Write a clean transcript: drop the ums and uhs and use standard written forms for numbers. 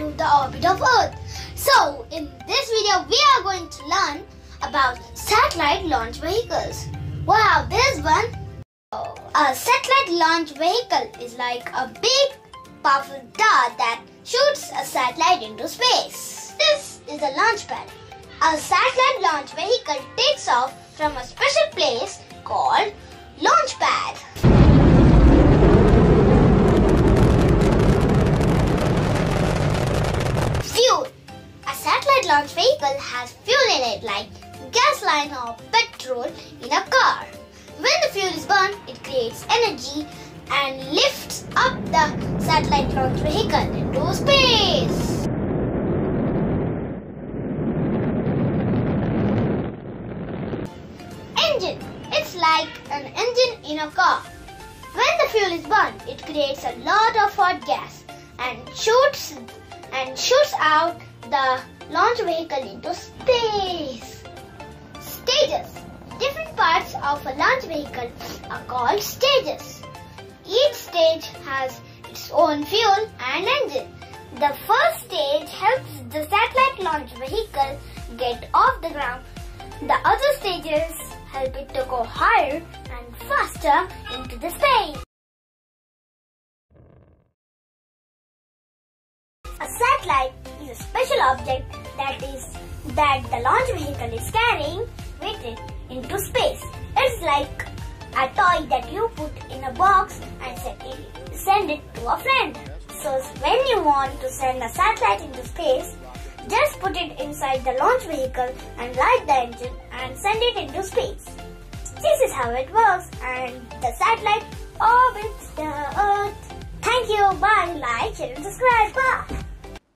to the orbit of Earth. So, in this video, we are going to learn about satellite launch vehicles. Wow, this one! A satellite launch vehicle is like a big, powerful dart that shoots a satellite into space. This is a launch pad. A satellite launch vehicle takes off from a special place called launch pad. Fuel. A satellite launch vehicle has fuel in it like gasoline or petrol in a car. When the fuel is burned, it creates energy and lifts up the satellite launch vehicle into space. It's like an engine in a car. When the fuel is burned, it creates a lot of hot gas and shoots out the launch vehicle into space. Stages. Different parts of a launch vehicle are called stages. Each stage has its own fuel and engine. The first stage helps the satellite launch vehicle get off the ground. The other stages help it to go higher and faster into the space. A satellite is a special object that the launch vehicle is carrying with it into space. It's like a toy that you put in a box and send it to a friend. So when you want to send a satellite into space, just put it inside the launch vehicle and light the engine and send it into space. This is how it works, and the satellite orbits the Earth. Thank you. Bye. Like, share and subscribe. Bye.